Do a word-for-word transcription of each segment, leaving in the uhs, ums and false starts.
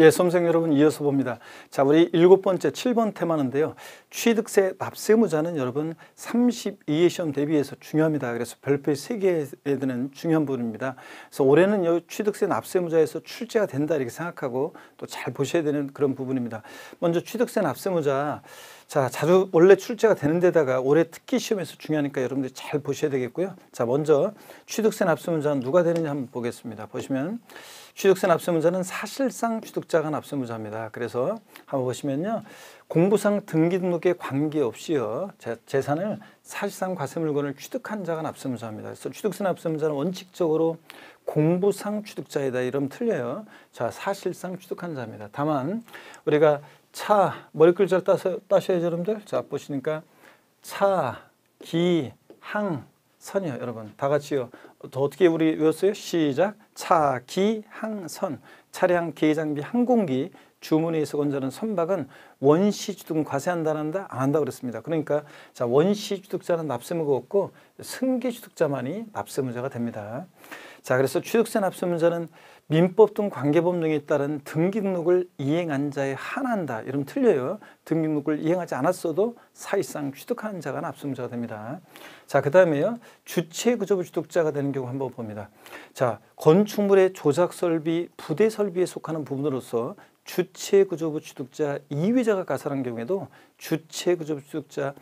예, 수험생 여러분, 이어서 봅니다. 자, 우리 일곱 번째 칠 번 테마인데요. 취득세 납세의무자는 여러분 삼십이회 시험 대비해서 중요합니다. 그래서 별표의 세 개에 드는 중요한 부분입니다. 그래서 올해는 요 취득세 납세의무자에서 출제가 된다 이렇게 생각하고 또 잘 보셔야 되는 그런 부분입니다. 먼저 취득세 납세의무자, 자, 자주 원래 출제가 되는 데다가 올해 특기 시험에서 중요하니까 여러분들이 잘 보셔야 되겠고요. 자, 먼저 취득세 납세의무자는 누가 되는지 한번 보겠습니다. 보시면 취득세 납세의무자는 사실상 취득자가 납세의무자입니다. 그래서 한번 보시면요, 공부상 등기 등록에 관계없이요 재산을 사실상 과세물건을 취득한 자가 납세의무자입니다. 그래서 취득세 납세의무자는 원칙적으로 공부상 취득자이다 이러면 틀려요. 자, 사실상 취득한 자입니다. 다만 우리가 차, 머리글자를 따서, 따셔야죠 여러분들. 자, 보시니까 차, 기, 항, 선이요 여러분. 다 같이요. 더 어떻게 우리 외웠어요? 시작. 차, 기, 항, 선. 차량, 기계, 장비, 항공기, 주문에 있어 건조하는 선박은 원시 취득은 과세한다, 안 한다? 안 한다 그랬습니다. 그러니까 자, 원시 취득자는 납세의무가 없고 승계 취득자만이 납세의무자가 됩니다. 자, 그래서 취득세 납세의무자는 민법 등 관계법 등에 따른 등기 등록을 이행한 자에 한한다. 이러면 틀려요. 등기 등록을 이행하지 않았어도 사실상 취득하는 자가 납세의무자가 됩니다. 자, 그 다음에요. 주체구조부 취득자가 되는 경우 한번 봅니다. 자, 건축물의 조작설비, 부대설비에 속하는 부분으로서 주체구조부 취득자 이의자가 가설한 경우에도 주체구조부 취득자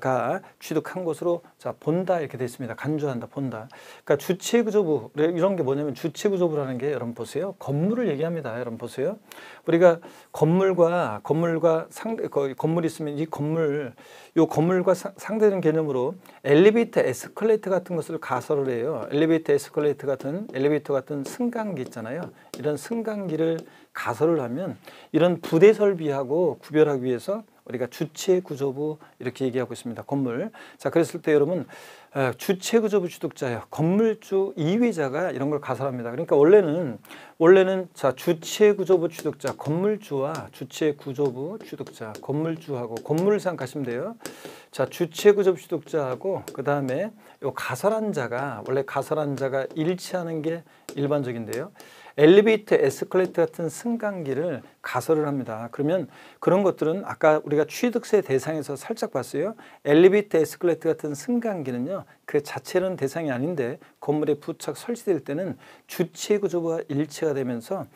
가 취득한 것으로 자, 본다 이렇게 되어 있습니다. 간주한다, 본다. 그러니까 주체구조부 이런 게 뭐냐면 주체구조부라는 게 여러분 보세요. 건물을 얘기합니다. 여러분 보세요. 우리가 건물과 건물과 상대 건물이 있으면 이 건물 요 건물과 상, 상대되는 개념으로 엘리베이터, 에스컬레이터 같은 것을 가설을 해요. 엘리베이터, 에스컬레이터 같은 엘리베이터 같은 승강기 있잖아요. 이런 승강기를 가설을 하면 이런 부대 설비하고 구별하기 위해서 우리가 주체구조부 이렇게 얘기하고 있습니다. 건물. 자, 그랬을 때 여러분 주체구조부 취득자요, 건물주 이의자가 이런 걸 가설합니다. 그러니까 원래는 원래는 자, 주체구조부 취득자, 건물주와 주체구조부 취득자, 건물주하고 건물을 생각하시면 돼요. 자, 주체구조부 취득자하고 그 다음에 요 가설한 자가 원래 가설한 자가 일치하는 게 일반적인데요. 엘리베이터, 에스컬레이터 같은 승강기를 가설을 합니다. 그러면 그런 것들은 아까 우리가 취득세 대상에서 살짝 봤어요. 엘리베이터, 에스컬레이터 같은 승강기는요, 그 자체는 대상이 아닌데 건물에 부착 설치될 때는 주체구조부와 일치가 되면서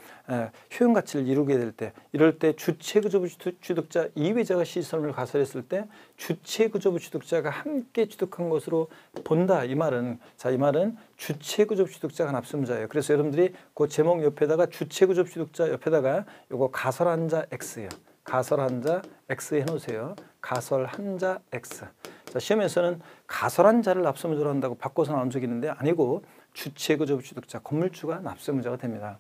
효용가치를 이루게 될 때, 이럴 때 주체구조부 취득자 이의자가 시설을 가설했을 때 주체구조부 취득자가 함께 취득한 것으로 본다. 이 말은 자, 이 말은 주체구조부 취득자가 납세의무자예요. 그래서 여러분들이 그 제목 옆에다가 주체구조부 취득자 옆에다가 요거 가설한 자 X예요. 가설한 자 X 해놓으세요. 가설한 자 X. 자, 시험에서는 가설한 자를 납세의무자로 한다고 바꿔서 나온 적이 있는데 아니고 주체구조부 취득자, 건물주가 납세의무자가 됩니다.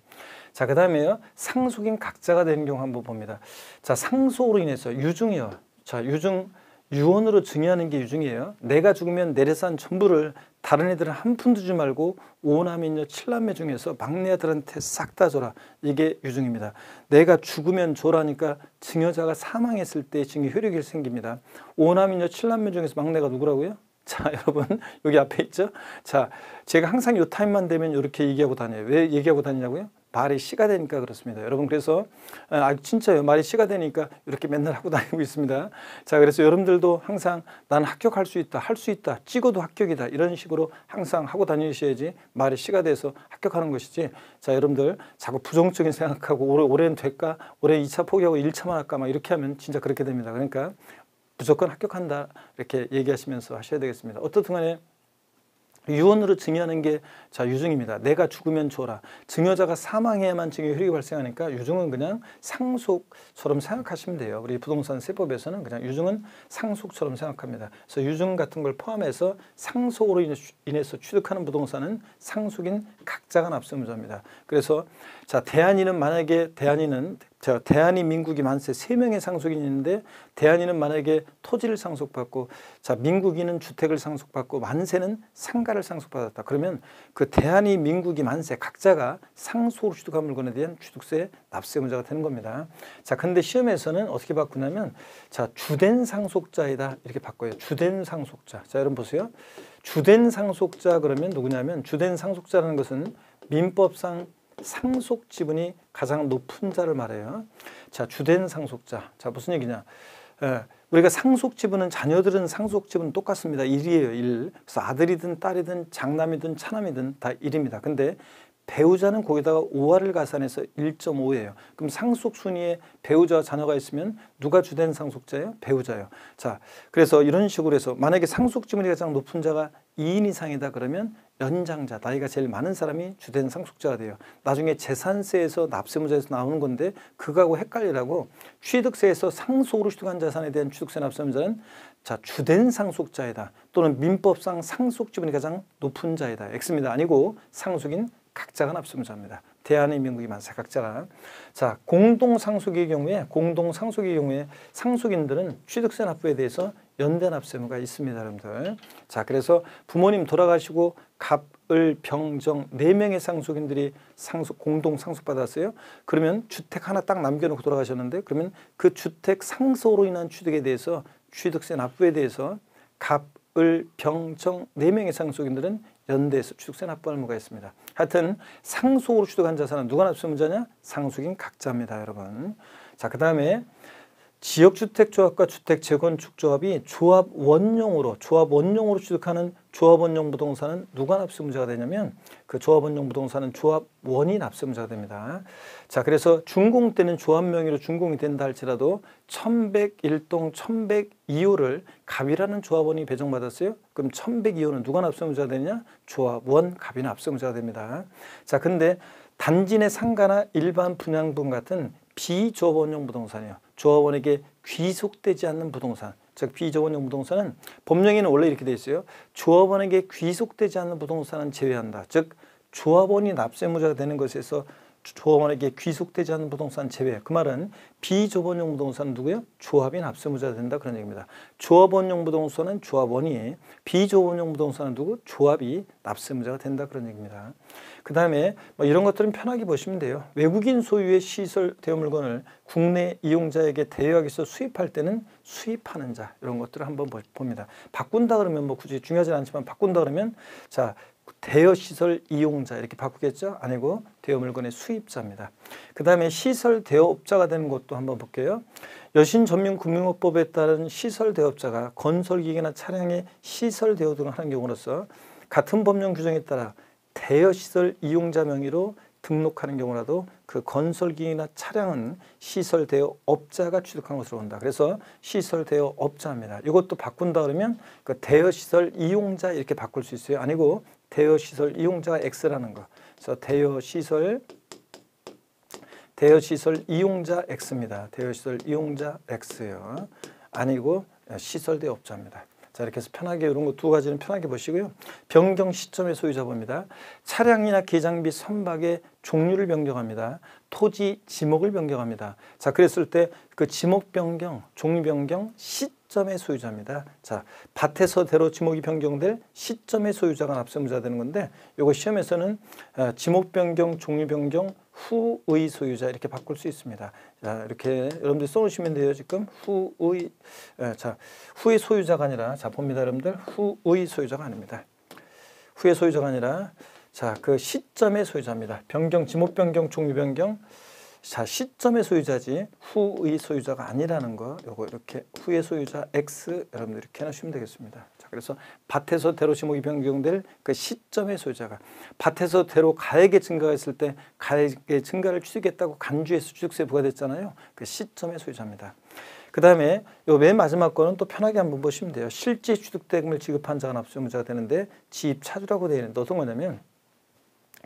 자, 그 다음에요. 상속인 각자가 되는 경우 한번 봅니다. 자, 상속으로 인해서 유증이요. 자, 유증, 유언으로 증여하는 게 유증이에요. 내가 죽으면 내려산 전부를 다른 애들은 한 푼도 주지 말고 오남인녀 칠남매 중에서 막내 아들한테 싹 다 줘라. 이게 유증입니다. 내가 죽으면 줘라니까 증여자가 사망했을 때 증여 효력이 생깁니다. 오남인녀 칠남매 중에서 막내가 누구라고요? 자, 여러분 여기 앞에 있죠? 자, 제가 항상 요 타임만 되면 이렇게 얘기하고 다녀요. 왜 얘기하고 다니냐고요? 말이 씨가 되니까 그렇습니다. 여러분, 그래서 아, 진짜요. 말이 씨가 되니까 이렇게 맨날 하고 다니고 있습니다. 자, 그래서 여러분들도 항상 난 합격할 수 있다, 할 수 있다, 찍어도 합격이다 이런 식으로 항상 하고 다니셔야지 말이 씨가 돼서 합격하는 것이지. 자, 여러분들 자꾸 부정적인 생각하고 올해, 올해는 될까? 올해 이 차 포기하고 일 차만 할까? 막 이렇게 하면 진짜 그렇게 됩니다. 그러니까 무조건 합격한다 이렇게 얘기하시면서 하셔야 되겠습니다. 어떻든 간에 유언으로 증여하는 게 자, 유증입니다. 내가 죽으면 줘라. 증여자가 사망해야만 증여 효력이 발생하니까 유증은 그냥 상속처럼 생각하시면 돼요. 우리 부동산 세법에서는 그냥 유증은 상속처럼 생각합니다. 그래서 유증 같은 걸 포함해서 상속으로 인해서 취득하는 부동산은 상속인 각자가 납세의무자입니다. 그래서 자, 대한이는 만약에 대한이는 자, 대한이 민국이 만세 세 명의 상속인이 있는데 대한이는 만약에 토지를 상속받고 자, 민국이는 주택을 상속받고 만세는 상가를 상속받았다. 그러면 그 대한이 민국이 만세 각자가 상속으로 취득한 물건에 대한 취득세 납세의무자가 되는 겁니다. 자, 근데 시험에서는 어떻게 바꾸냐면 자, 주된 상속자이다 이렇게 바꿔요. 주된 상속자. 자, 여러분 보세요. 주된 상속자 그러면 누구냐면 주된 상속자라는 것은 민법상 상속 지분이 가장 높은 자를 말해요. 자, 주된 상속자. 자, 무슨 얘기냐? 예, 우리가 상속 지분은 자녀들은 상속 지분은 똑같습니다. 일이에요. 일. 그래서 아들이든 딸이든 장남이든 차남이든 다 일입니다. 근데 배우자는 거기다가 오화를 가산해서 일 점 오예요. 그럼 상속 순위에 배우자와 자녀가 있으면 누가 주된 상속자예요? 배우자예요. 자, 그래서 이런 식으로 해서 만약에 상속 지분이 가장 높은 자가 이 인 이상이다 그러면 연장자, 나이가 제일 많은 사람이 주된 상속자가 돼요. 나중에 재산세에서 납세무자에서 나오는 건데 그거하고 헷갈리라고 취득세에서 상속으로 취득한 자산에 대한 취득세 납세무자는 자 주된 상속자이다. 또는 민법상 상속 지분이 가장 높은 자이다. X입니다. 아니고 상속인 각자가 납세무자입니다. 대한민국이 만세 각자가. 자, 공동상속의 경우에 공동상속의 경우에 상속인들은 취득세 납부에 대해서 연대납세무가 있습니다, 여러분들. 자, 그래서 부모님 돌아가시고 갑, 을, 병, 정 네 명의 상속인들이 상속 공동 상속 받았어요. 그러면 주택 하나 딱 남겨놓고 돌아가셨는데 그러면 그 주택 상속으로 인한 취득에 대해서 취득세 납부에 대해서 갑, 을, 병, 정 네 명의 상속인들은 연대에서 취득세 납부할 의무가 있습니다. 하여튼 상속으로 취득한 자산은 누가 납세무자냐? 상속인 각자입니다, 여러분. 자, 그 다음에 지역주택조합과 주택재건축조합이 조합 원용으로 조합 원용으로 취득하는 조합 원용 부동산은 누가 납세무자가 되냐면 그 조합 원용 부동산은 조합 원이 납세무자가 됩니다. 자, 그래서 준공 때는 조합 명의로 준공이 된다 할지라도 천백일 동 천백이 호를 갑이라는 조합 원이 배정받았어요. 그럼 천백이 호는 누가 납세무자가 되냐? 조합 원 갑이 납세무자가 됩니다. 자, 근데 단지 내 상가나 일반 분양분 같은 비조합 원용 부동산이요. 조합원에게 귀속되지 않는 부동산, 즉 비조합원용 부동산은 법령에는 원래 이렇게 돼 있어요. 조합원에게 귀속되지 않는 부동산은 제외한다. 즉 조합원이 납세무자가 되는 것에서 조합원에게 귀속되지 않는 부동산 제외. 그 말은 비조합원용 부동산은 누구예요? 조합이 납세무자가 된다 그런 얘기입니다. 조합원용 부동산은 조합원이, 비조합원용 부동산은 누구? 조합이 납세무자가 된다 그런 얘기입니다. 그 다음에 뭐 이런 것들은 편하게 보시면 돼요. 외국인 소유의 시설 대여 물건을 국내 이용자에게 대여하기서 수입할 때는 수입하는 자, 이런 것들을 한번 봅니다. 바꾼다 그러면 뭐 굳이 중요하진 않지만 바꾼다 그러면 자 대여 시설 이용자 이렇게 바꾸겠죠? 아니고 대여 물건의 수입자입니다. 그 다음에 시설 대여업자가 되는 것도 한번 볼게요. 여신전민금융업법에 따른 시설 대여업자가 건설기계나 차량의 시설 대여 등을 하는 경우로서 같은 법령 규정에 따라 대여시설 이용자 명의로 등록하는 경우라도 그 건설기계나 차량은 시설 대여 업자가 취득한 것으로 본다. 그래서 시설 대여 업자입니다. 이것도 바꾼다 그러면 그 대여시설 이용자 이렇게 바꿀 수 있어요. 아니고 대여시설 이용자가 X라는 거. 그래서 대여시설 대여시설 이용자 X입니다. 대여시설 이용자 X요. 아니고 시설 대여 업자입니다. 자, 이렇게 해서 편하게 이런 거 두 가지는 편하게 보시고요. 변경 시점의 소유자입니다. 차량이나 개장비, 선박의 종류를 변경합니다. 토지, 지목을 변경합니다. 자, 그랬을 때 그 지목 변경, 종류 변경 시점의 소유자입니다. 자, 밭에서 대로 지목이 변경될 시점의 소유자가 납세무자 되는 건데 요거 시험에서는 지목 변경, 종류 변경 후의 소유자 이렇게 바꿀 수 있습니다. 자, 이렇게 여러분들 써놓으시면 돼요. 지금 후의 에, 자 후의 소유자가 아니라 자 봅니다, 여러분들. 후의 소유자가 아닙니다. 후의 소유자가 아니라 자 그 시점의 소유자입니다. 변경, 지목 변경, 종류 변경. 자, 시점의 소유자지 후의 소유자가 아니라는 거. 요거 이렇게 후의 소유자 X 여러분들 이렇게 해놓으시면 되겠습니다. 자, 그래서 밭에서 대로 지목이 변경될 그 시점의 소유자가 밭에서 대로 가액의 증가가 있을 때 가액의 증가를 취득했다고 간주해서 취득세 부과됐잖아요. 그 시점의 소유자입니다. 그 다음에 요 맨 마지막 거는 또 편하게 한번 보시면 돼요. 실제 취득대금을 지급한 자가 납세무자가 되는데 지입차주라고 되어 있는데 어떤 거냐면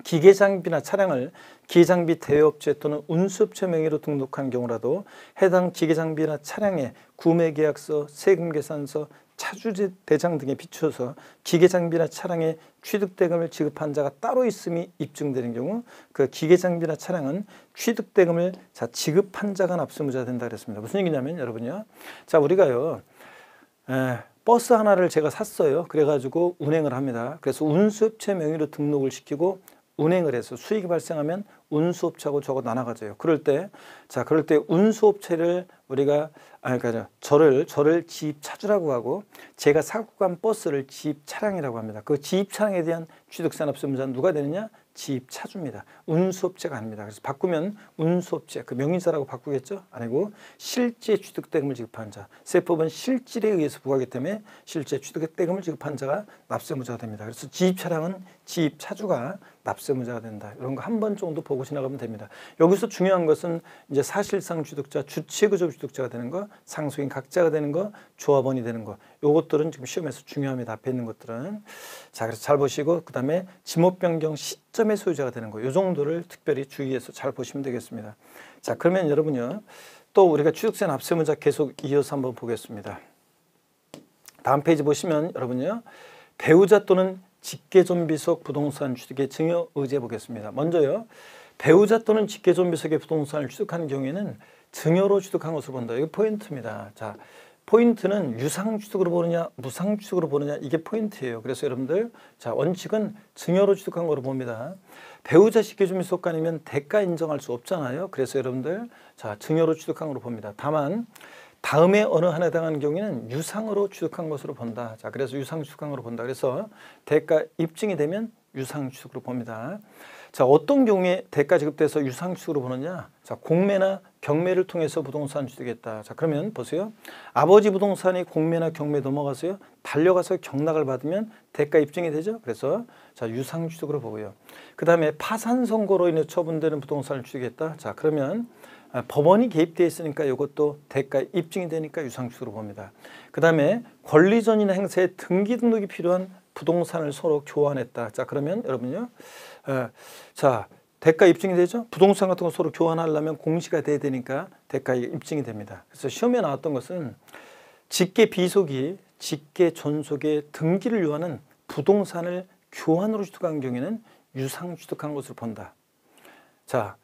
기계장비나 차량을 기계장비 대여업체 또는 운수업체 명의로 등록한 경우라도 해당 기계장비나 차량의 구매계약서, 세금계산서, 차주대장 등에 비추어서 기계장비나 차량의 취득대금을 지급한 자가 따로 있음이 입증되는 경우 그 기계장비나 차량은 취득대금을 자 지급한 자가 납세무자가 된다 그랬습니다. 무슨 얘기냐면 여러분요. 자, 우리가요. 에, 버스 하나를 제가 샀어요. 그래가지고 운행을 합니다. 그래서 운수업체 명의로 등록을 시키고 운행을 해서 수익이 발생하면 운수업체하고 저거 나눠가져요. 그럴 때, 자, 그럴 때 운수업체를 우리가, 아니, 그러니까 저를, 저를 지입차주라고 하고 제가 사고 간 버스를 지입차량이라고 합니다. 그 지입차량에 대한 취득세 납세무자는 누가 되느냐? 지입 차주입니다. 운수업체가 아닙니다. 그래서 바꾸면 운수업체, 그 명의사라고 바꾸겠죠? 아니고 실제 취득대금을 지급한 자, 세법은 실질에 의해서 부과하기 때문에 실제 취득대금을 지급한 자가 납세무자가 됩니다. 그래서 지입 차량은 지입 차주가 납세무자가 된다. 이런 거 한 번 정도 보고 지나가면 됩니다. 여기서 중요한 것은 이제 사실상 취득자, 주체구조 취득자가 되는 거, 상속인 각자가 되는 거, 조합원이 되는 거. 요것들은 지금 시험에서 중요합니다. 앞에 있는 것들은. 자, 그래서 잘 보시고 그 다음에 지목변경 시점의 소유자가 되는 거. 요 정도를 특별히 주의해서 잘 보시면 되겠습니다. 자, 그러면 여러분요. 또 우리가 취득세 납세무자 계속 이어서 한번 보겠습니다. 다음 페이지 보시면 여러분요. 배우자 또는 직계존비속 부동산 취득의 증여 의제 보겠습니다. 먼저요, 배우자 또는 직계존비속의 부동산을 취득한 경우에는 증여로 취득한 것으로 본다. 이게 포인트입니다. 자, 포인트는 유상취득으로 보느냐 무상취득으로 보느냐 이게 포인트예요. 그래서 여러분들 자 원칙은 증여로 취득한 거로 봅니다. 배우자 직계존비속 간이면 대가 인정할 수 없잖아요. 그래서 여러분들 자 증여로 취득한 거로 봅니다. 다만 다음에 어느 하나에 해당하는 경우에는 유상으로 취득한 것으로 본다. 자, 그래서 유상 취득한 것으로 본다. 그래서 대가 입증이 되면 유상 취득으로 봅니다. 자, 어떤 경우에 대가 지급돼서 유상 취득으로 보느냐? 자, 공매나 경매를 통해서 부동산 취득했다. 자, 그러면 보세요. 아버지 부동산이 공매나 경매에 넘어가서요. 달려가서 경락을 받으면 대가 입증이 되죠. 그래서 자, 유상 취득으로 보고요. 그다음에 파산 선고로 인해 처분되는 부동산을 취득했다. 자, 그러면 법원이 개입되어 있으니까 이것도 대가 입증이 되니까 유상취득으로 봅니다. 그 다음에 권리전이나 행사에 등기 등록이 필요한 부동산을 서로 교환했다. 자, 그러면 여러분요. 에, 자, 대가 입증이 되죠. 부동산 같은 거 서로 교환하려면 공시가 돼야 되니까 대가 입증이 됩니다. 그래서 시험에 나왔던 것은 직계 비속이 직계 존속의 등기를 요하는 부동산을 교환으로 취득한 경우에는 유상취득한 것으로 본다. 자,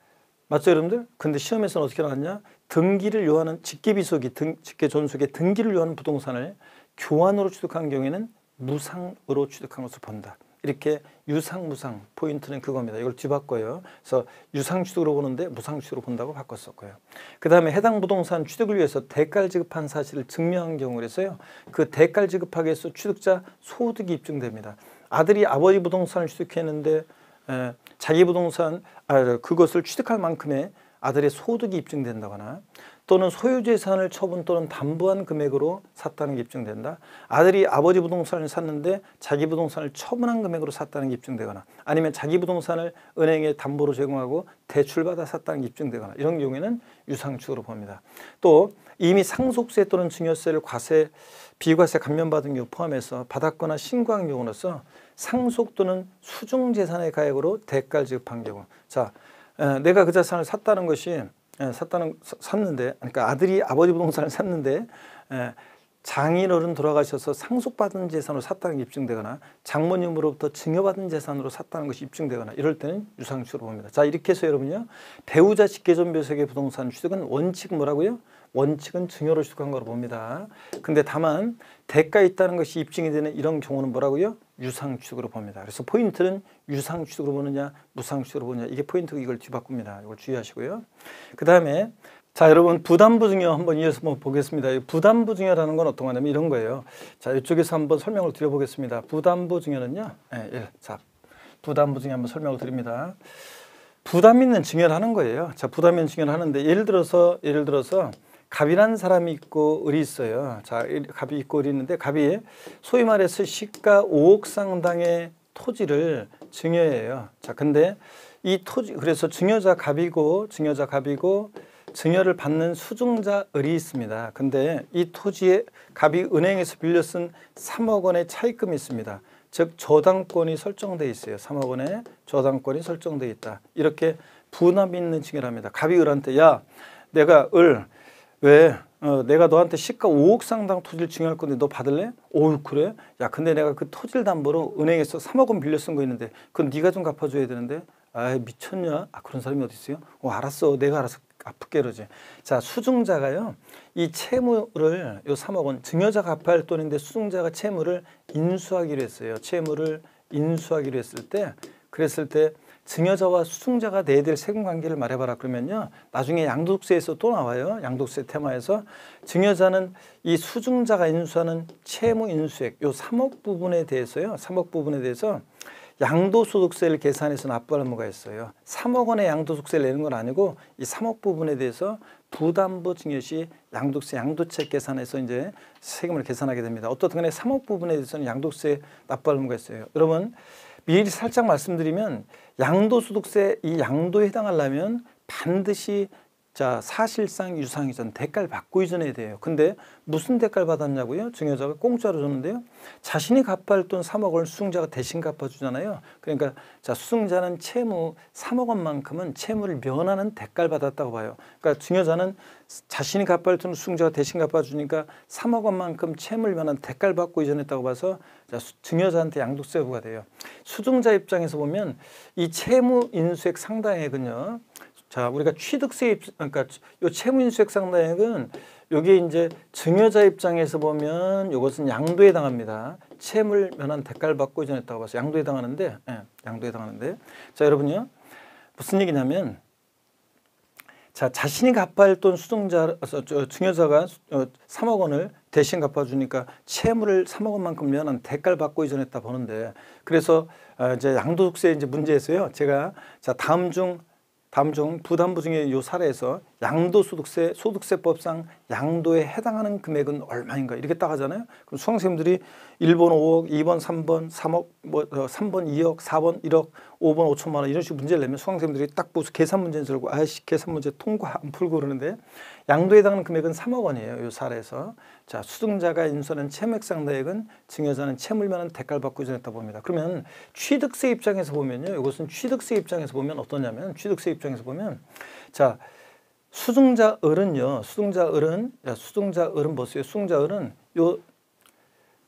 맞죠, 여러분들? 근데 시험에서는 어떻게 나왔냐? 등기를 요하는 직계비속이 등, 직계존속의 등기를 요하는 부동산을 교환으로 취득한 경우에는 무상으로 취득한 것을 본다. 이렇게 유상, 무상 포인트는 그겁니다. 이걸 뒤바꿔요. 그래서 유상 취득으로 보는데 무상 취득으로 본다고 바꿨었고요. 그 다음에 해당 부동산 취득을 위해서 대가를 지급한 사실을 증명한 경우에서요. 그 대가를 지급하기 위해서 취득자 소득이 입증됩니다. 아들이 아버지 부동산을 취득했는데 에, 자기 부동산 아, 그것을 취득할 만큼의 아들의 소득이 입증된다거나 또는 소유재산을 처분 또는 담보한 금액으로 샀다는 게 입증된다. 아들이 아버지 부동산을 샀는데 자기 부동산을 처분한 금액으로 샀다는 게 입증되거나 아니면 자기 부동산을 은행에 담보로 제공하고 대출받아 샀다는 게 입증되거나 이런 경우에는 유상취득으로 봅니다. 또 이미 상속세 또는 증여세를 과세, 비과세 감면받은 경우 포함해서 받았거나 신고한 경우로서 상속 또는 수중재산의 가액으로 대가를 지급한 경우. 자, 에, 내가 그 자산을 샀다는 것이 에, 샀다는 사, 샀는데, 그러니까 아들이 아버지 부동산을 샀는데 에, 장인어른 돌아가셔서 상속받은 재산으로 샀다는 게 입증되거나 장모님으로부터 증여받은 재산으로 샀다는 것이 입증되거나 이럴 때는 유상취득으로 봅니다. 자, 이렇게 해서 여러분요, 배우자 직계존비속의 부동산 취득은 원칙 뭐라고요? 원칙은 증여로 취득한 거로 봅니다. 근데 다만 대가에 있다는 것이 입증이 되는 이런 경우는 뭐라고요? 유상취득으로 봅니다. 그래서 포인트는 유상취득으로 보느냐 무상취득으로 보느냐 이게 포인트고 이걸 뒤바꿉니다. 이걸 주의하시고요. 그 다음에 자, 여러분 부담부 증여 한번 이어서 한번 보겠습니다. 부담부 증여라는 건 어떤 거냐면 이런 거예요. 자, 이쪽에서 한번 설명을 드려보겠습니다. 부담부 증여는요. 예, 예, 자, 부담부 증여 한번 설명을 드립니다. 부담 있는 증여를 하는 거예요. 자, 부담 있는 증여를 하는데 예를 들어서 예를 들어서 갑이라는 사람이 있고 을이 있어요. 자, 갑이 있고 을이 있는데 갑이 소위 말해서 시가 오억 상당의 토지를 증여해요. 자, 근데 이 토지 그래서 증여자 갑이고 증여자 갑이고 증여를 받는 수증자 을이 있습니다. 근데 이 토지에 갑이 은행에서 빌려 쓴 삼억 원의 차입금이 있습니다. 즉 저당권이 설정돼 있어요. 삼억 원의 저당권이 설정돼 있다. 이렇게 부담 있는 증여를 합니다. 갑이 을한테 야, 내가 을 왜? 어, 내가 너한테 시가 오억 상당 토지를 증여할 건데 너 받을래? 오우, 그래? 야, 근데 내가 그 토지를 담보로 은행에서 삼억 원 빌려 쓴 거 있는데 그건 네가 좀 갚아줘야 되는데 아이, 미쳤냐? 아, 그런 사람이 어디 있어요? 어, 알았어. 내가 알아서 갚을게 이러지. 자, 수증자가요. 이 채무를 요 삼억 원, 증여자가 갚아야 할 돈인데 수증자가 채무를 인수하기로 했어요. 채무를 인수하기로 했을 때 그랬을 때 증여자와 수증자가 내야 될 세금 관계를 말해봐라 그러면요. 나중에 양도세에서 또 나와요. 양도세 테마에서 증여자는 이 수증자가 인수하는 채무 인수액 요 삼억 부분에 대해서요. 삼억 부분에 대해서 양도소득세를 계산해서 납부할 의무가 있어요. 삼억 원의 양도소득세를 내는 건 아니고 이 삼억 부분에 대해서 부담부 증여시 양도세 양도책 계산해서 이제 세금을 계산하게 됩니다. 어떻든 간에 삼억 부분에 대해서는 양도세 납부할 의무가 있어요. 여러분 미리 살짝 말씀드리면 양도소득세 이 양도에 해당하려면 반드시 자 사실상 유상이전 대가를 받고 이전해야 돼요. 근데 무슨 대가를 받았냐고요? 증여자가 공짜로 줬는데요. 자신이 갚아야 할 돈 삼억 원을 수증자가 대신 갚아주잖아요. 그러니까 자 수증자는 채무 삼억 원만큼은 채무를 면하는 대가를 받았다고 봐요. 그러니까 증여자는 자신이 갚아야 할 돈을 수증자가 대신 갚아주니까 삼억 원만큼 채무를 면한 대가를 받고 이전했다고 봐서 자, 증여자한테 양도세 부과 돼요. 수증자 입장에서 보면 이 채무 인수액 상당액은요. 자, 우리가 취득세, 그러니까 요 채무인수액 상당액은 요게 이제 증여자 입장에서 보면 요것은 양도에 해당합니다. 채무를 면한 대가를 받고 이전했다고 봐서 양도에 해당하는데, 예, 양도에 해당하는데. 자, 여러분요. 무슨 얘기냐면, 자, 자신이 갚아야 할 돈 수증자, 증여자가 삼억 원을 대신 갚아주니까 채무를 삼억 원만큼 면한 대가를 받고 이전했다 보는데, 그래서 이제 양도소득세 이제 문제에서요. 제가 자, 다음 중 다음 중 부담부 증여의 요 사례에서 양도소득세, 소득세법상 양도에 해당하는 금액은 얼마인가 이렇게 딱 하잖아요. 그럼 수강생들이 일 번 오억, 이 번 삼 번, 삼억, 뭐 삼 번 이억, 사 번 일억, 오 번 오천만 원 이런 식으로 문제를 내면 수강생들이 딱 보수 계산 문제인 줄 알고 아이씨 계산 문제 통과 안 풀고 그러는데 양도에 해당하는 금액은 삼억 원이에요. 요 사례에서. 자, 수증자가 인수하는 채무액 상당액은 증여자는 채무를 면한 대가를 받고 이전했다 봅니다. 그러면 취득세 입장에서 보면요. 이것은 취득세 입장에서 보면 어떠냐면 취득세 입장에서 보면 자, 수증자 을은요. 수증자 을은 야, 수증자 을은 보세요. 수증자 을은 요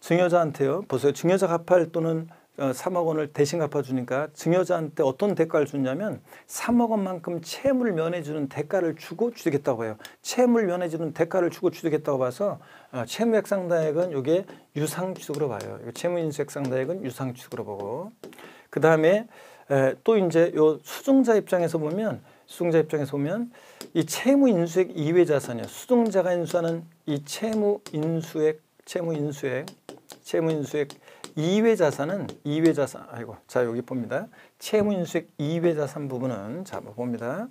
증여자한테요. 보세요. 증여자 갚아야 또는 삼억 원을 대신 갚아주니까 증여자한테 어떤 대가를 주냐면 삼억 원만큼 채무를 면해주는 대가를 주고 취득했다고 해요. 채무를 면해주는 대가를 주고 취득했다고 봐서 채무액 상당액은 요게 유상취득으로 봐요. 채무인수액 상당액은 유상취득으로 보고 그 다음에 또 이제 요 수증자 입장에서 보면 수증자 입장에서 보면 이 채무인수액 이외 자산이요. 수증자가 인수하는 이 채무인수액 채무인수액 채무인수액 이외 자산은 이외 자산 아이고 자 여기 봅니다. 채무인수액 이외 자산 부분은 자 봅니다.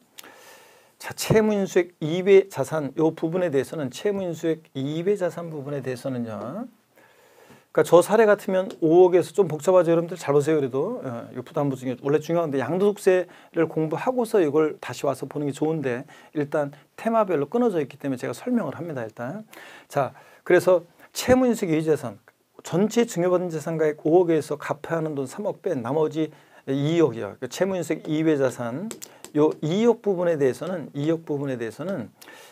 자 채무인수액 이외 자산 요 부분에 대해서는 채무인수액 이외 자산 부분에 대해서는요. 그러니까 저 사례 같으면 오억에서 좀 복잡하죠. 여러분들 잘 보세요. 그래도 이 부담부 증여 원래 중요한데 양도소득세를 공부하고서 이걸 다시 와서 보는 게 좋은데 일단 테마별로 끊어져 있기 때문에 제가 설명을 합니다. 일단 자 그래서 채무인수액 이외 자산 전체 증여받은 재산가액 오억에서 갚아야 하는 돈 삼억 뺀 나머지 이억이요. 채무인수액 이외 자산 요 이억 부분에 대해서는 이억 부분에 대해서는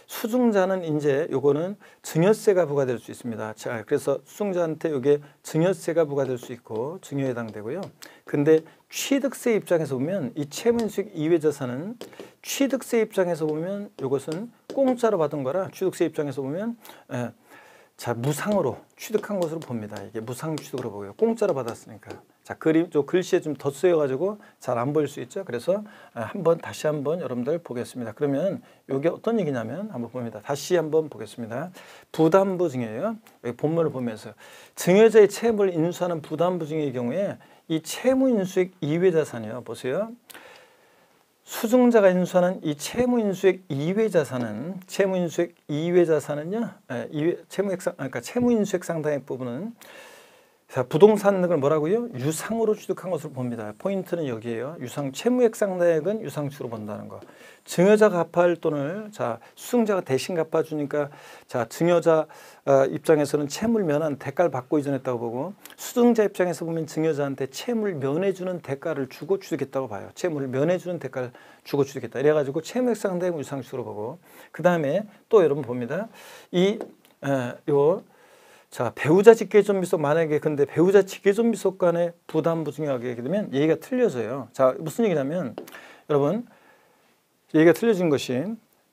수증자는 이제 요거는 증여세가 부과될 수 있습니다. 자, 그래서 수증자한테 요게 증여세가 부과될 수 있고 증여에 해당되고요. 근데 취득세 입장에서 보면 이 채무인수익 이외 자산은 취득세 입장에서 보면 요것은 공짜로 받은 거라 취득세 입장에서 보면 예, 자, 무상으로 취득한 것으로 봅니다. 이게 무상 취득으로 보고요. 공짜로 받았으니까. 자, 그림, 저 글씨에 좀 덧쓰여가지고 잘 안 보일 수 있죠. 그래서 한번 다시 한번 여러분들 보겠습니다. 그러면 이게 어떤 얘기냐면 한번 봅니다. 다시 한번 보겠습니다. 부담부 증여예요. 여기 본문을 보면서 증여자의 채무를 인수하는 부담부 증여의 경우에 이 채무인수액 이외 자산이요. 보세요. 수증자가 인수하는 이 채무인수액 이외 자산은 채무인수액 이외 자산은요, 이외 채무액 상 그러니까 채무인수액 상당액 부분은 자 부동산 등을 뭐라고요? 유상으로 취득한 것으로 봅니다. 포인트는 여기에요. 유상 채무액 상당액은 유상치로 본다는 거. 증여자가 갚아야 할 돈을 자 수증자가 대신 갚아주니까 자 증여자 어, 입장에서는 채무를 면한 대가를 받고 이전했다고 보고 수증자 입장에서 보면 증여자한테 채무를 면해주는 대가를 주고 취득했다고 봐요. 채무를 면해주는 대가를 주고 취득했다. 이래가지고 채무액 상당액은 유상치로 보고 그 다음에 또 여러분 봅니다. 이 에, 요 자 배우자 직계존비속 만약에 근데 배우자 직계존비속 간의 부담부 증여하게 되게 되면 얘기가 틀려져요. 자 무슨 얘기냐면 여러분 얘기가 틀려진 것이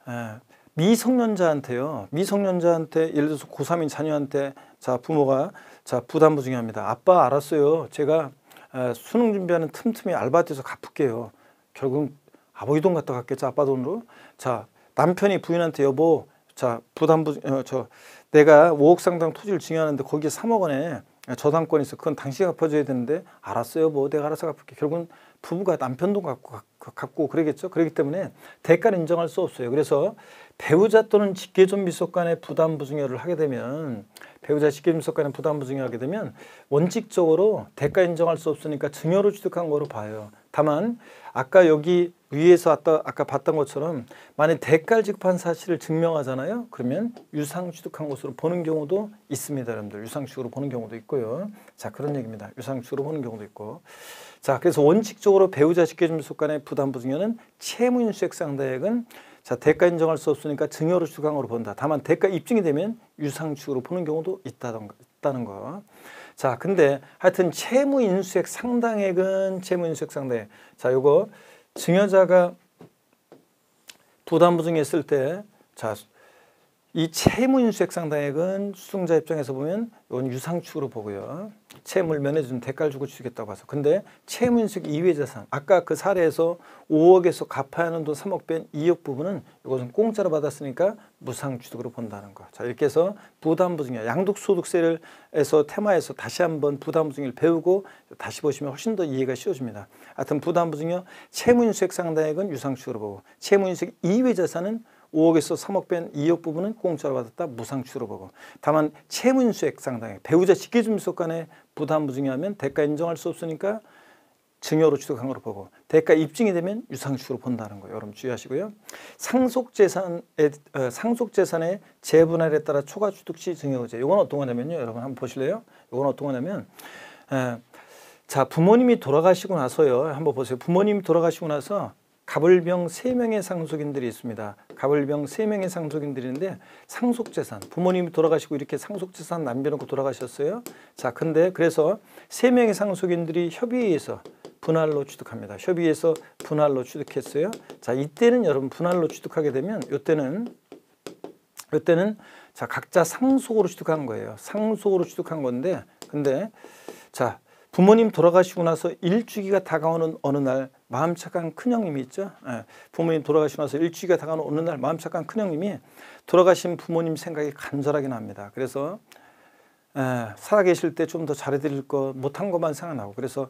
아, 미성년자한테요. 미성년자한테 예를 들어서 고삼인 자녀한테 자 부모가 자 부담부 증여합니다. 아빠 알았어요. 제가 아, 수능 준비하는 틈틈이 알바한테서 갚을게요. 결국 아버지 돈 갖다 갚겠죠. 아빠 돈으로. 자 남편이 부인한테 여보 자 부담부 어, 저 내가 오억 상당 토지를 증여하는데 거기에 삼억 원에 저당권에서 그건 당신이 갚아줘야 되는데 알았어요 뭐 내가 알아서 갚을게. 결국은 부부가 남편도 갚고, 갚고 그러겠죠. 그렇기 때문에 대가를 인정할 수 없어요. 그래서 배우자 또는 직계존비속 간의 부담부증여를 하게 되면 배우자 직계존비속 간의 부담부증여 하게 되면 원칙적으로 대가 인정할 수 없으니까 증여로 취득한 거로 봐요. 다만 아까 여기 위에서 아까, 아까 봤던 것처럼 만약 대가를 지급한 사실을 증명하잖아요. 그러면 유상 취득한 것으로 보는 경우도 있습니다. 여러분들 유상 취득으로 보는 경우도 있고요. 자 그런 얘기입니다. 유상 취득으로 보는 경우도 있고. 자 그래서 원칙적으로 배우자 직계존비속 간의 부담부증여는 채무인수액상대액은 자 대가 인정할 수 없으니까 증여로 취득한 것으로 본다. 다만 대가 입증이 되면 유상 취득으로 보는 경우도 있다던가, 있다는 거. 자 근데 하여튼 채무인수액 상당액은 채무인수액 상당액 자 요거 증여자가 부담부증했을 때 자 이 채무인수액 상당액은 수증자 입장에서 보면 이건 유상추로 보고요. 채무를 면해준 대가를 주고 주겠다고 해서 근데 채무인수액 이외의 자산 아까 그 사례에서 오억에서 갚아야 하는 돈 삼억 뺀 이억 부분은 이것은 공짜로 받았으니까 무상취득으로 본다는 거. 자 이렇게 해서 부담부증여 양도소득세를 해서 테마에서 다시 한번 부담부증여를 배우고 다시 보시면 훨씬 더 이해가 쉬워집니다. 하여튼 부담부증여 채무인수액 상당액은 유상취득으로 보고 채무인수액 이외의 자산은 오억에서 삼억 뺀 이억 부분은 공짜로 받았다 무상취득으로 보고 다만 채무인수액 상당액 배우자 직계존비속 간의 부담부증여하면 대가 인정할 수 없으니까 증여로 취득한 걸로 보고 대가 입증이 되면 유상취득으로 본다는 거예요. 여러분 주의하시고요. 상속재산의 상속재산의 재분할에 따라 초과취득시 증여의제 이건 어떤 거냐면요. 여러분 한번 보실래요? 이건 어떤 거냐면 에, 자 부모님이 돌아가시고 나서요. 한번 보세요. 부모님이 돌아가시고 나서 갑을병 세 명의 상속인들이 있습니다. 갑을병 세 명의 상속인들인데 상속재산, 부모님이 돌아가시고 이렇게 상속재산 남겨놓고 돌아가셨어요. 자, 근데 그래서 세 명의 상속인들이 협의해서 분할로 취득합니다. 협의해서 분할로 취득했어요. 자, 이때는 여러분 분할로 취득하게 되면 이때는 이때는 자, 각자 상속으로 취득한 거예요. 상속으로 취득한 건데 근데 자, 부모님 돌아가시고 나서 일주기가 다가오는 어느 날 마음 착한 큰형님이 있죠. 예. 부모님 돌아가시고 나서 일주기가 다가오는 어느 날 마음 착한 큰형님이 돌아가신 부모님 생각이 간절하게 납니다. 그래서 예, 살아계실 때 좀 더 잘해드릴 거 못한 것만 생각나고 그래서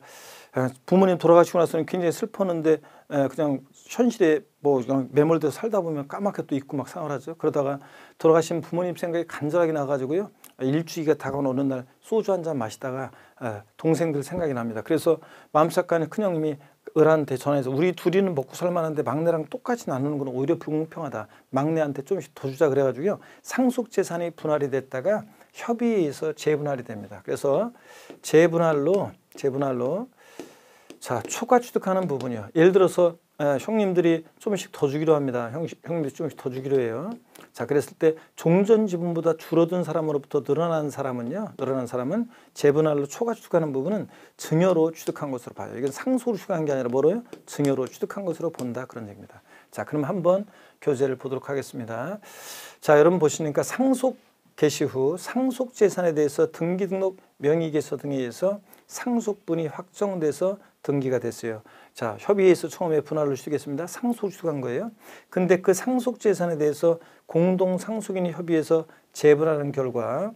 예, 부모님 돌아가시고 나서는 굉장히 슬펐는데 예, 그냥 현실에 뭐 그냥 매몰돼서 살다 보면 까맣게 또 잊고 막 생활하죠. 그러다가 돌아가신 부모님 생각이 간절하게 나가지고요. 일주기가 다가오는 어느 날 소주 한 잔 마시다가 예, 동생들 생각이 납니다. 그래서 마음 착한 큰형님이 을한테 전화해서 우리 둘이는 먹고 살만한데 막내랑 똑같이 나누는 건 오히려 불공평하다. 막내한테 조금씩 더 주자 그래가지고요. 상속재산이 분할이 됐다가 협의해서 재분할이 됩니다. 그래서 재분할로 재분할로 자 초과 취득하는 부분이요. 예를 들어서 에, 형님들이 조금씩 더 주기로 합니다. 형, 형님들이 조금씩 더 주기로 해요. 자 그랬을 때 종전 지분보다 줄어든 사람으로부터 늘어난 사람은요. 늘어난 사람은 재분할로 초과 취득하는 부분은 증여로 취득한 것으로 봐요. 이건 상속으로 취득한 게 아니라 뭐로요? 증여로 취득한 것으로 본다 그런 얘기입니다. 자 그럼 한번 교재를 보도록 하겠습니다. 자 여러분 보시니까 상속 개시 후 상속재산에 대해서 등기 등록 명의개서 등에 의해서 상속분이 확정돼서 등기가 됐어요. 자, 협의해서 처음에 분할로 취득했습니다. 상속을 취득한 거예요. 근데 그 상속재산에 대해서 공동상속인이 협의해서 재분할하는 결과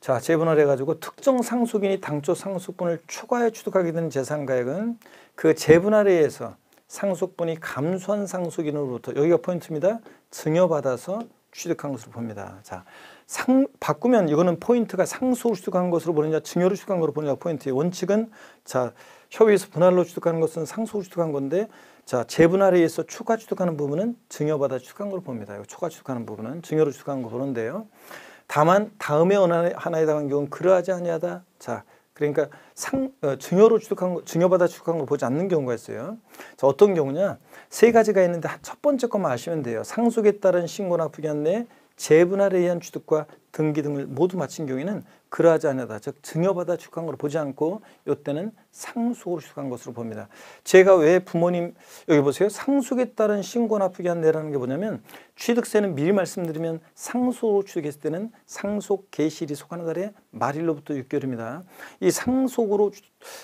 자, 재분할해가지고 특정 상속인이 당초 상속분을 초과해 취득하게 되는 재산가액은 그 재분할에 의해서 상속분이 감소한 상속인으로부터 여기가 포인트입니다. 증여받아서 취득한 것으로 봅니다. 자, 상, 바꾸면 이거는 포인트가 상속으로 취득한 것으로 보느냐 증여로 취득한 것으로 보느냐 포인트의 원칙은 자 협의에서 분할로 취득하는 것은 상속으로 취득한 건데 자 재분할에 의해서 초과 취득하는 부분은 증여받아 취득한 걸로 봅니다. 이거 초과 취득하는 부분은 증여로 취득한 걸로 보는데요. 다만 다음에 어느 하나에 대한 경우는 그러하지 아니하다. 자 그러니까 상, 어, 증여로 취득한 거, 증여받아 취득한 걸 보지 않는 경우가 있어요. 자, 어떤 경우냐? 세 가지가 있는데 첫 번째 것만 아시면 돼요. 상속에 따른 신고나 부견 내 재분할에 의한 취득과 등기 등을 모두 마친 경우에는 그러하지 않다. 즉 증여받아 취득한 걸 보지 않고 이때는 상속으로 취득한 것으로 봅니다. 제가 왜 부모님 여기 보세요. 상속에 따른 신고나 부견 내라는 게 뭐냐면 취득세는 미리 말씀드리면 상속으로 취득했을 때는 상속 개시일이 속하는 달에 말일로부터 육 개월입니다. 이 상속으로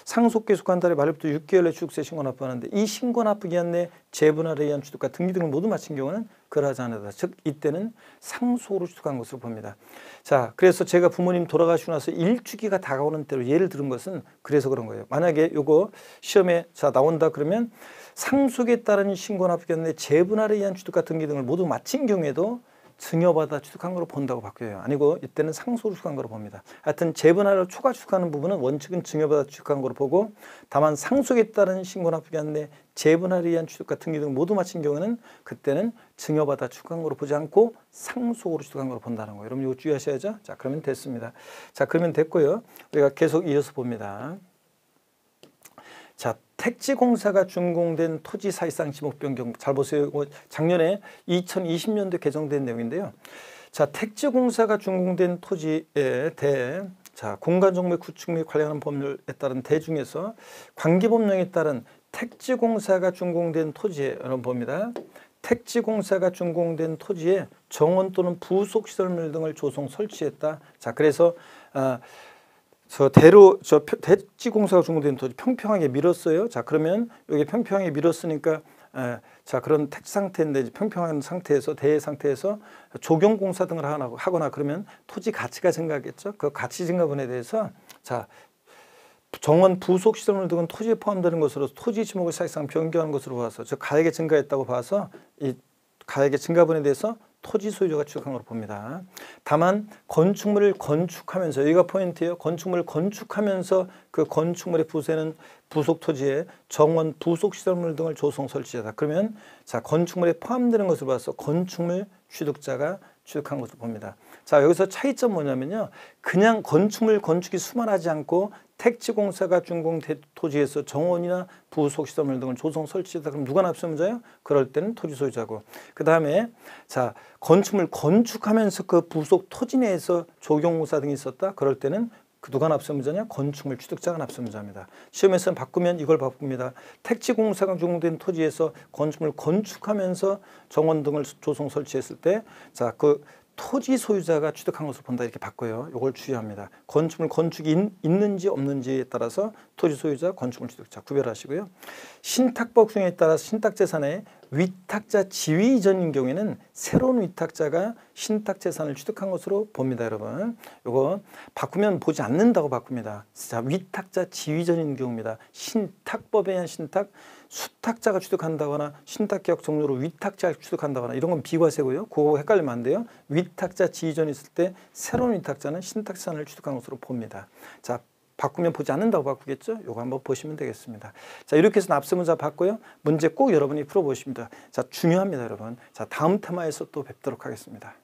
상속계 속한 달에 말일부터 육 개월에 취득세 신고 납부하는데 이 신고 납부 기한 내 재분할에 의한 취득과 등기 등을 모두 마친 경우는 그러하지 않다. 즉 이때는 상속으로 취득한 것으로 봅니다. 자, 그래서 제가 부모님 돌아가시고 나서 일주기가 다가오는 대로 예를 들은 것은 그래서 그런 거예요. 만약에 요거 시험에 자 나온다 그러면 상속에 따른 신고나 합격했는데 재분할에 의한 취득과 등기 등을 모두 마친 경우에도 증여받아 취득한 거로 본다고 바뀌어요. 아니고 이때는 상속으로 취득한 거로 봅니다. 하여튼 재분할을 초과 취득하는 부분은 원칙은 증여받아 취득한 거로 보고, 다만 상속에 따른 신고나 합격했는데 재분할에 의한 취득과 등기 등 모두 마친 경우는 그때는 증여받아 취득한 거로 보지 않고 상속으로 취득한 거로 본다는 거예요. 여러분 이거 주의하셔야죠. 자, 그러면 됐습니다. 자, 그러면 됐고요. 우리가 계속 이어서 봅니다. 자, 택지공사가 준공된 토지 사실상 지목변경, 잘 보세요. 작년에 이천이십 년도 개정된 내용인데요. 자, 택지공사가 준공된 토지에 대해 자, 공간정보의 구축 및 관련한 법률에 따른 대중에서 관계법령에 따른 택지공사가 준공된 토지에, 여러분 봅니다. 택지공사가 준공된 토지에 정원 또는 부속시설물 등을 조성 설치했다. 자, 그래서 아, 저 대로 저 택지공사가 준공된 토지 평평하게 밀었어요. 자, 그러면 여기 평평하게 밀었으니까 에, 자 그런 택지 상태인데 이제 평평한 상태에서 대해 상태에서 조경공사 등을 하거나, 하거나 그러면 토지 가치가 증가하겠죠. 그 가치 증가분에 대해서 자 정원 부속 시설물 등은 토지에 포함되는 것으로서 토지 지목을 사실상 변경한 것으로 봐서 저 가액이 증가했다고 봐서 이 가액의 증가분에 대해서 토지 소유자가 취득한 걸로 봅니다. 다만 건축물을 건축하면서, 여기가 포인트예요. 건축물을 건축하면서 그 건축물의 부세는 부속 토지에 정원 부속 시설물 등을 조성 설치하다. 그러면 자 건축물에 포함되는 것을 봐서 건축물 취득자가 취득한 것을 봅니다. 자, 여기서 차이점 뭐냐면요. 그냥 건축물 건축이 수만하지 않고 택지공사가 준공 토지에서 정원이나 부속시설물 등을 조성 설치하다. 그럼 누가 납세자예요? 그럴 때는 토지 소유자고. 그 다음에 자 건축물 건축하면서 그 부속 토지 내에서 조경공사 등이 있었다. 그럴 때는 그 누가 납세자냐? 건축물 취득자가 납세자입니다. 시험에서는 바꾸면 이걸 바꿉니다. 택지공사가 준공된 토지에서 건축물 건축하면서 정원 등을 조성 설치했을 때 자 그 토지 소유자가 취득한 것으로 본다, 이렇게 바꿔요. 이걸 주의합니다. 건축물 건축이 있는지 없는지에 따라서 토지 소유자, 건축물 취득자 구별하시고요. 신탁법 규정에 따라서 신탁재산의 위탁자 지위 이전인 경우에는 새로운 위탁자가 신탁재산을 취득한 것으로 봅니다. 여러분 이거 바꾸면 보지 않는다고 바꿉니다. 자, 위탁자 지위 이전인 경우입니다. 신탁법에 의한 신탁, 수탁자가 취득한다거나 신탁계약 종료로 위탁자가 취득한다거나 이런 건 비과세고요. 그거 헷갈리면 안 돼요. 위탁자 지위전이 있을 때 새로운 위탁자는 신탁재산을 취득한 것으로 봅니다. 자, 바꾸면 보지 않는다고 바꾸겠죠. 요거 한번 보시면 되겠습니다. 자, 이렇게 해서 납세문자 봤고요. 문제 꼭 여러분이 풀어보십니다. 자, 중요합니다, 여러분. 자, 다음 테마에서 또 뵙도록 하겠습니다.